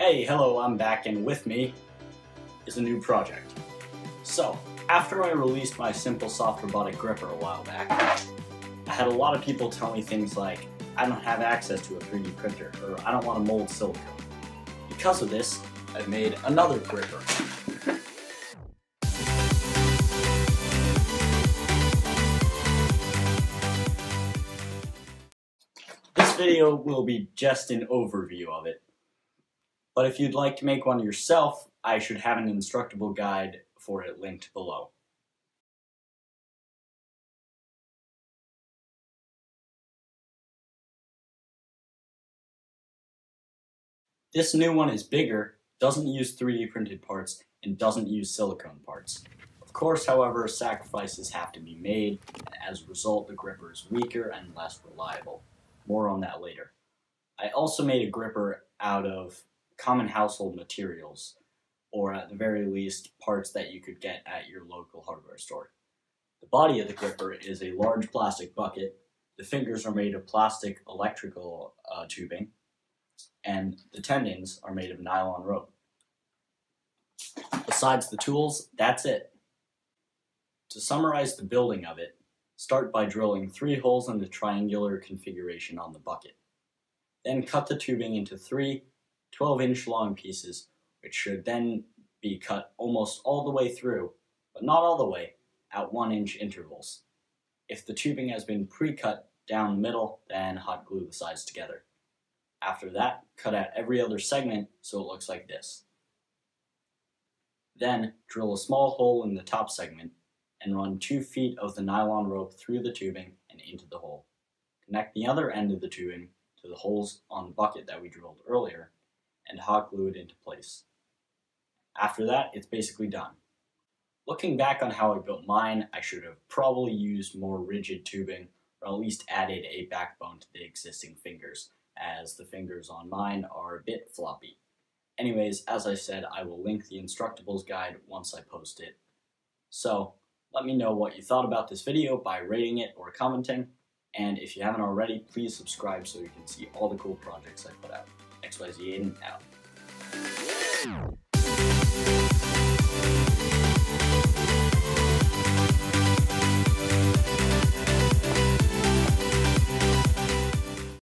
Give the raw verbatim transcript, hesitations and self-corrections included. Hey, hello, I'm back, and with me is a new project. So, after I released my simple soft robotic gripper a while back, I had a lot of people tell me things like, I don't have access to a three D printer, or I don't want to mold silicone. Because of this, I've made another gripper. This video will be just an overview of it. But if you'd like to make one yourself, I should have an Instructable guide for it linked below. This new one is bigger, doesn't use three D printed parts, and doesn't use silicone parts. Of course, however, sacrifices have to be made, and as a result, the gripper is weaker and less reliable. More on that later. I also made a gripper out of common household materials, or at the very least, parts that you could get at your local hardware store. The body of the gripper is a large plastic bucket, the fingers are made of plastic electrical uh, tubing, and the tendons are made of nylon rope. Besides the tools, that's it. To summarize the building of it, start by drilling three holes in the triangular configuration on the bucket. Then cut the tubing into three twelve inch long pieces, which should then be cut almost all the way through, but not all the way, at one inch intervals. If the tubing has been pre-cut down the middle, then hot glue the sides together. After that, cut out every other segment so it looks like this. Then, drill a small hole in the top segment, and run two feet of the nylon rope through the tubing and into the hole. Connect the other end of the tubing to the holes on the bucket that we drilled earlier, and hot glue it into place. After that, it's basically done. Looking back on how I built mine, I should have probably used more rigid tubing, or at least added a backbone to the existing fingers, as the fingers on mine are a bit floppy. Anyways, as I said, I will link the Instructables guide once I post it. So, let me know what you thought about this video by rating it or commenting, and if you haven't already, please subscribe so you can see all the cool projects I put out. X Y Z Aiden out.